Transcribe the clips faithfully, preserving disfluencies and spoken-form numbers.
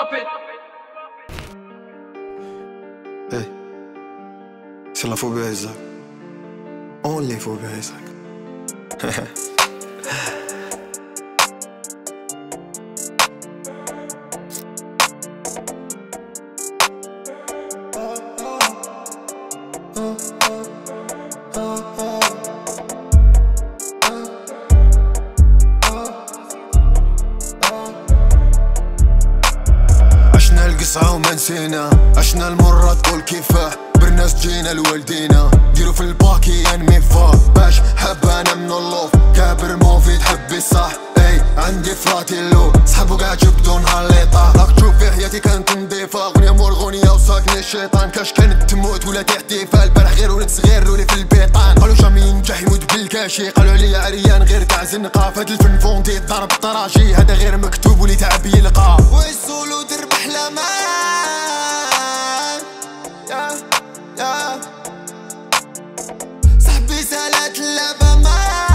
Pop it. Hey, c'est la phobie Isaac. On les phobie Isaac. عشنا القصعة وما نسينا، عشنا المرة تقول كيفاه، برناس جينا لوالدينا، ديرو في الباكي انمي فا، باش حب انا من اللوف، كابر موفي تحبي الصح، اي عندي فراتي اللو، سحبو قاع جبدو نهار لي طاح، راك تشوف في حياتي كانت نضيفة، اغنية مور غنية وساكني الشيطان، كاش كانت تموت ولا تحتفال، البارح غير ولد صغير لولي في البيطان، قالو جامي ينجح يموت بالكاشي، قالو عليا عريان غير تاع زنقة، فهاد الفن فوندي ضرب طراجي، هذا غير مكتوب ولي تعب يلقى، ويسولو درب حلمان يا يا صاحبي سالات اللبمان يا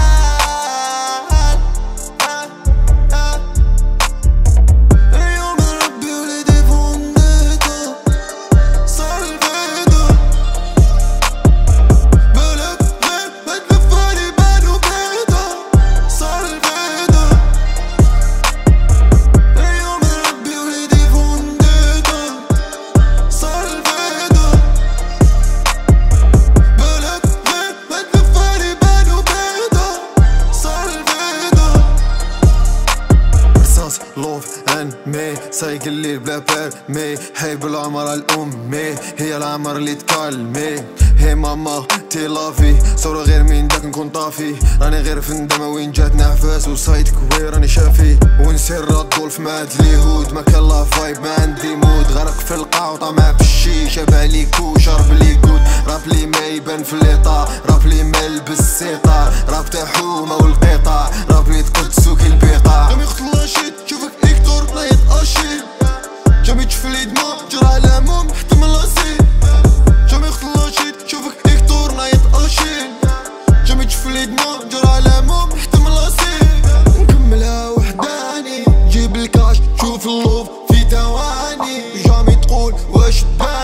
اليوم ربي ولدي فونديتو صلبيتو بلد غير ما تبفالي بانو بيتو صلبيتو اليوم ربي ولدي فونديتو صلبيتو بلد غير ما تبفالي بانو بيتو صلبيتو رصاص لوف انمي سايق اللي بلا بيرمي هي بالعمر الامي هي العمر اللي تكلمي هي ماما تي لافي صورة غير من داك نكون طافي راني غير في الندمة وين جات نعفاس وصايد كوي راني شافي ونسير ردول في ماد اليهود ما كان لا فايب ما عندي مود غرق في القاع وطمع في الشيشة بعليكو شرب لي كود راب لي ما يبان في الليطة راب لي ما يلبس السيطة راب تاع حومة والقطاع راب لي تقدسو كي البيقاع جامي يخطل نشيط شوفك اكتور بلا يتقشي جامي تشوف لي دماغ جرى على موم حتى من لاسي جامي يخطل نشيط شوفك اكتور بلا يتقشي جامي تشوف لي دماغ جرى على موم حتى من لاسي نكملها وحداني جيب الكاش شوف اللوف في ثواني جامي تقول واش بان